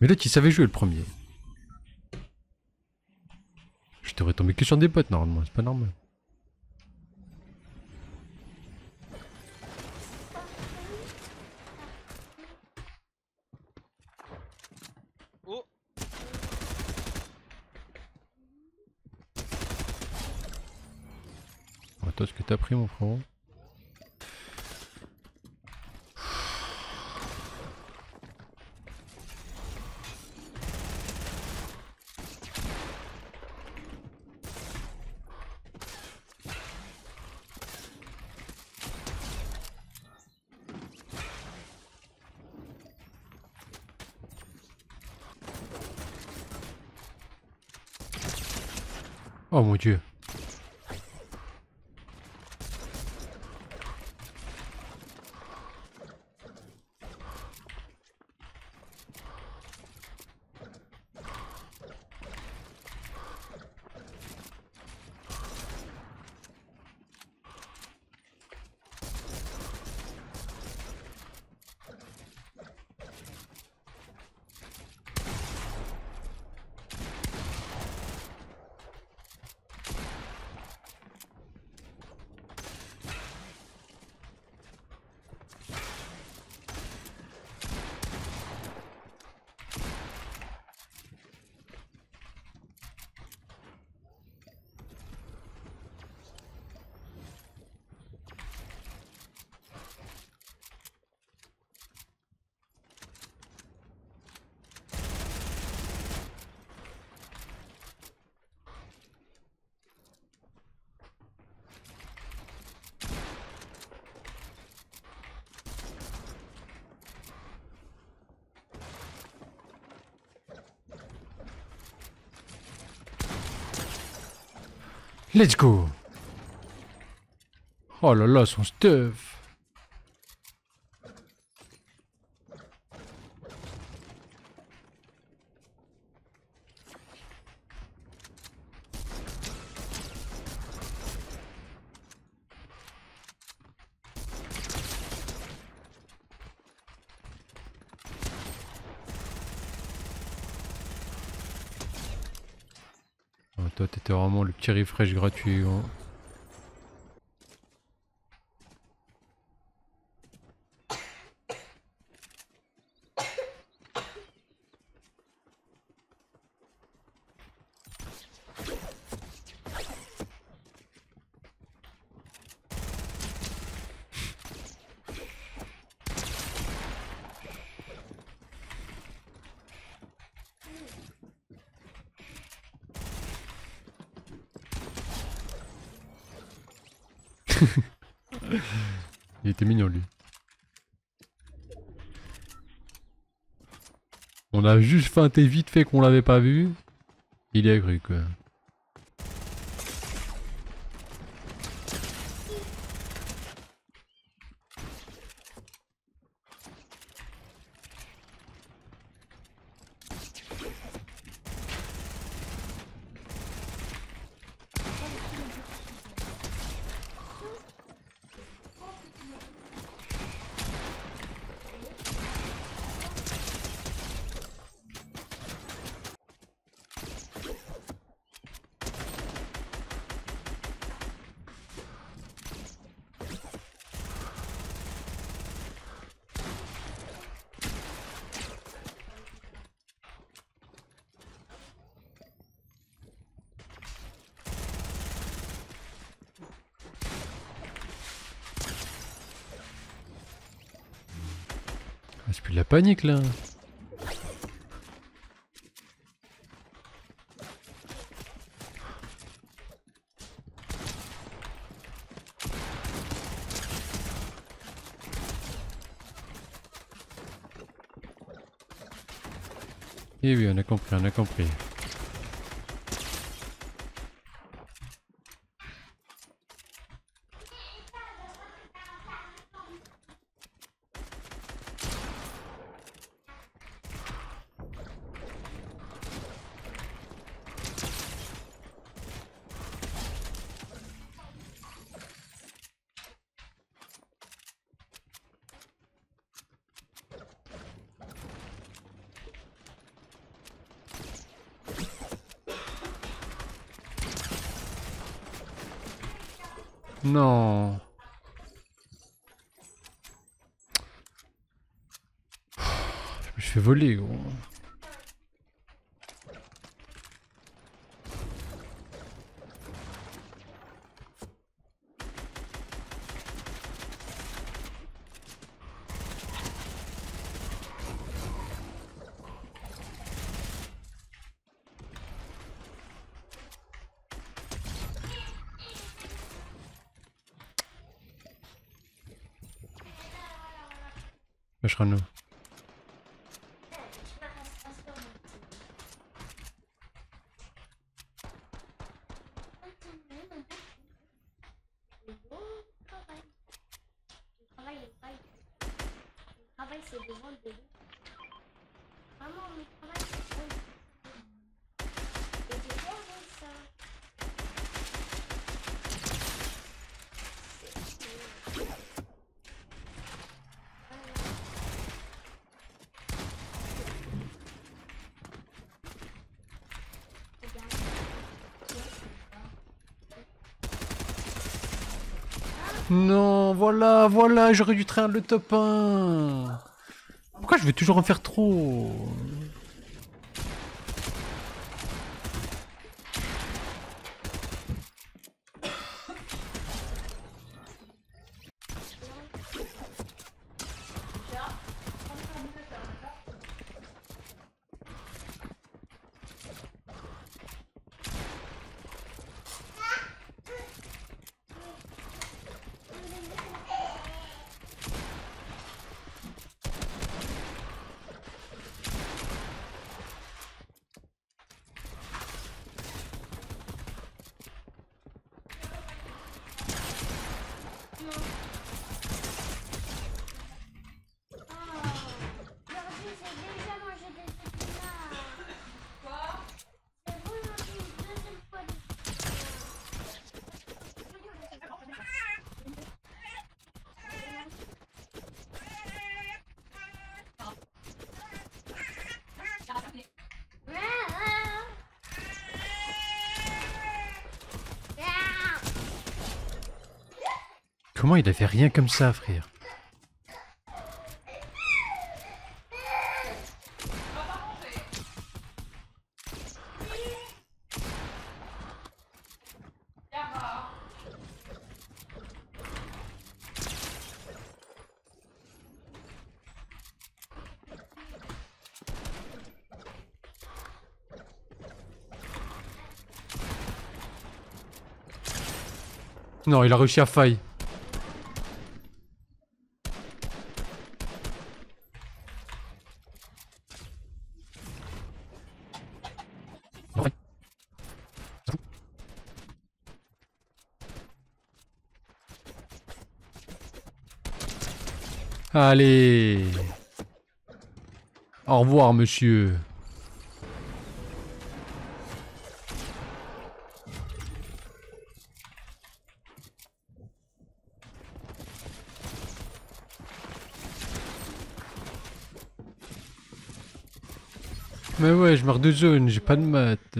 Mais l'autre, il savait jouer le premier. Je devrais tomber que sur des potes normalement, c'est pas normal. Oh. Attends ce que t'as pris mon frérot. Oh mon dieu. Let's go. Oh là là, son stuff. Toi t'étais vraiment le petit refresh gratuit hein. Il était mignon lui. On a juste feinté vite fait qu'on l'avait pas vu. Il est cru quoi. C'est plus de la panique là. Et oui, on a compris, on a compris. Non. Je fais voler, gros. Machrano. Non, voilà, voilà, j'aurais dû traire le top 1. Pourquoi je vais toujours en faire trop? Comment il a fait rien comme ça, frère? Non, il a réussi à faille. Allez. Au revoir, monsieur. Mais ouais, je meurs de zone, j'ai pas de maths.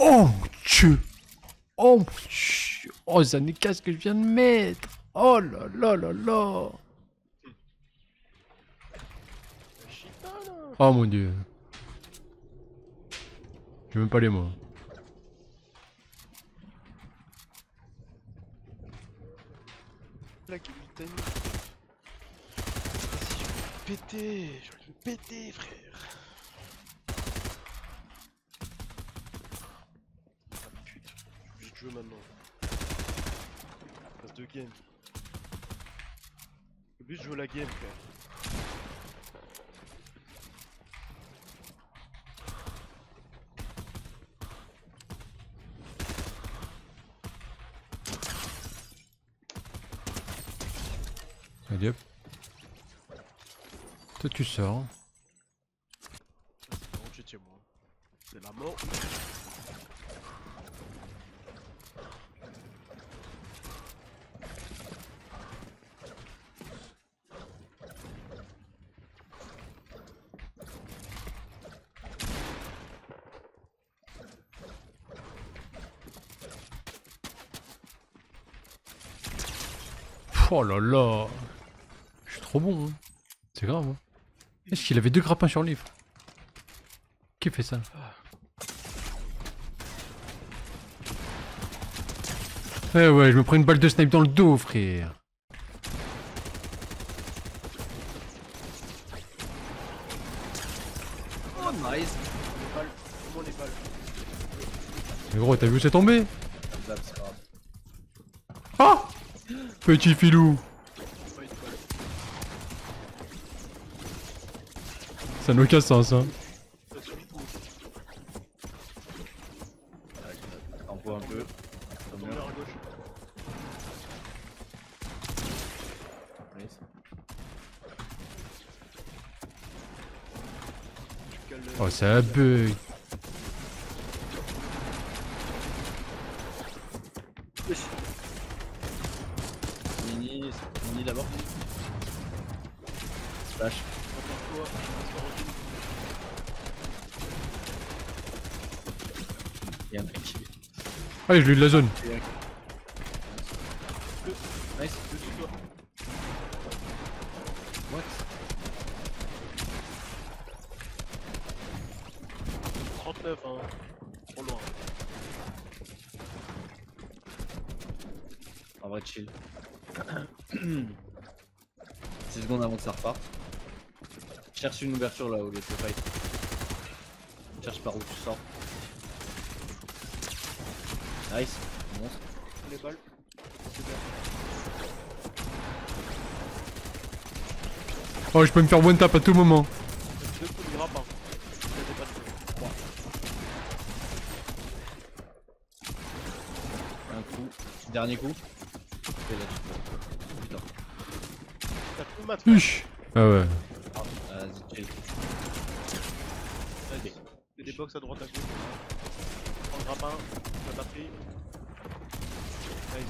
Oh Dieu! Oh Dieu! Oh, ça n'est qu'à ce que je viens de mettre! Oh là là là là! Oh mon Dieu! J'ai même pas les mots. La capitaine. Je vais le péter! Je vais le péter, frère! Maintenant. Passe de game. Le but, je joue la game, frère. Allez hop. Toi tu sors. Non, tu es chez moi. C'est la mort. Oh là là, je suis trop bon, hein. C'est grave. Hein. Est-ce qu'il avait deux grappins sur le livre? Qui fait ça? Eh ouais, je me prends une balle de snipe dans le dos, frère. Oh nice, les balles. Mais gros, t'as vu où c'est tombé? Ah! Petit filou. Ça n'a aucun sens, hein. Envoie un peu. Oh, ça bug. D'abord. Lâche. Il y a un mec qui... Allez, je lui ai de la zone. Nice, deux sur toi. What? Nice. 39, hein. Trop loin. En vrai, chill. 6 secondes avant que ça reparte. Cherche une ouverture là au lieu de fight. Cherche par où tu sors. Nice, monte. Les balles. Super. Oh, je peux me faire one tap à tout moment. Deux coups de grappe, hein. Un coup, dernier coup. Et là, ah ouais. Vas-y, fais des box à droite à gauche. Prends le grappin, ça t'a pris. Nice.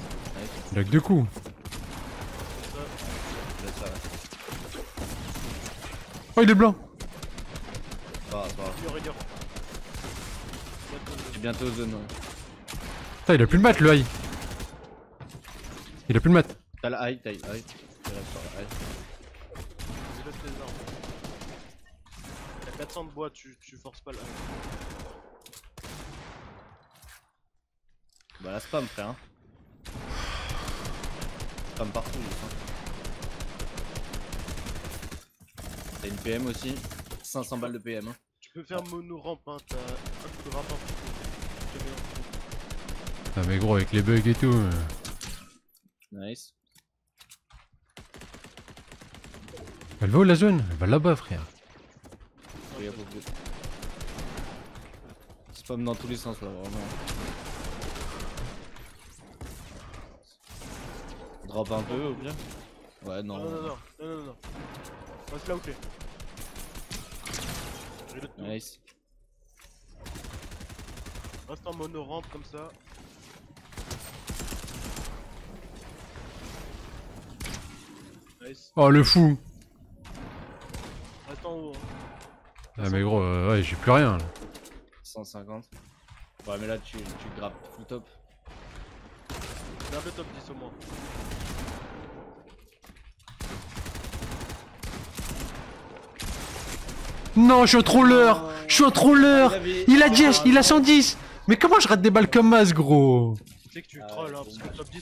Il a que deux coups. Oh, il est blanc. J'ai bientôt zone. Putain, il a plus le mat, le high. Il a plus le mat. T'as la high, Je laisse les armes. T'as 400 de bois, tu forces pas là. Bah la spam frère hein. Spam partout hein. T'as une PM aussi, 500 balles de PM hein. Tu peux faire mono ramp hein, t'as un peu de ramp hein. Ah mais gros avec les bugs et tout Nice. Elle va où la zone? Elle va là-bas frère. Oh, y'a beaucoup. Spam dans tous les sens là vraiment. Drop un peu ou bien? Ouais non. Non. Passe là où t'es. Nice. Reste en mono ramp comme ça. Nice. Oh le fou. Attends haut. Ah mais gros, ouais j'ai plus rien là. 150. Ouais mais là tu grappes le top. Grappe le top 10 au moins. Non je suis un troller. Je suis un troller. Il a 10, il a 110. Mais comment je rate des balles comme as gros? Tu sais que tu trolls hein, parce que le top 10